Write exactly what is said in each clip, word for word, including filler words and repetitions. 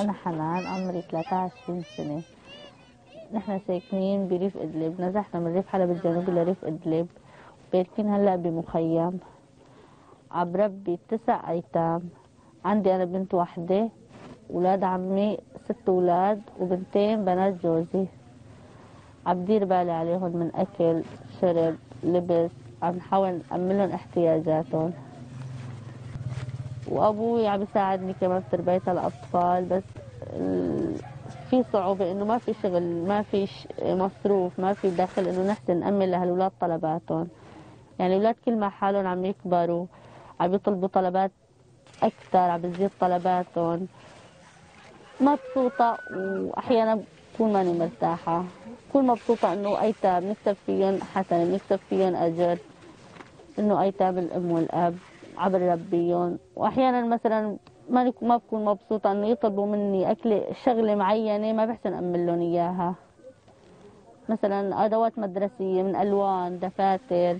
أنا حنان، عمري ثلاثة وعشرين سنة. نحن ساكنين بريف إدلب، نزحنا من ريف حلب الجنوبي لريف إدلب، باركين هلا بمخيم. عم بربي تسع أيتام، عندي أنا بنت واحدة، ولاد عمي ست أولاد وبنتين بنات جوزي. عم بدير بالي عليهم من أكل، شرب، لبس، عم نحاول نأملهم احتياجاتهم. وأبوي عم يساعدني كمان بتربية الأطفال، بس في صعوبة إنه ما في شغل، ما في مصروف، ما في دخل إنه نحن نأمل لهالولاد طلباتهم. يعني الأولاد كل ما حالهم عم يكبروا عم يطلبوا طلبات أكثر، عم بتزيد طلباتهم، مبسوطة وأحيانا بكون ماني مرتاحة، بكون مبسوطة إنه أيتام بنكتب فيهم حسنة، بنكتب فيهم أجر، إنه أيتام الأم والأب عم بربيهم. وأحيانا مثلا ما ما بكون مبسوطة إنه يطلبوا مني أكلة شغلة معينة ما بحسن أمل لهم إياها، مثلا أدوات مدرسية من ألوان، دفاتر،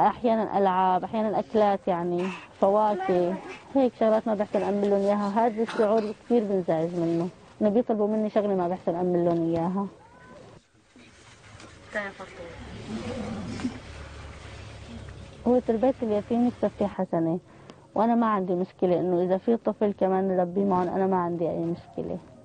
أحيانا ألعاب، أحيانا أكلات، يعني فواكه، هيك شغلات ما بحسن أمل لهم إياها. هذا الشعور كثير بنزعج منه، إنه بيطلبوا مني شغلة ما بحسن أمل لهم إياها. هو تربية اليتيم يكتب فيها حسنة، وأنا ما عندي مشكلة إنه إذا في طفل كمان نربيه معهم، أنا ما عندي أي مشكلة.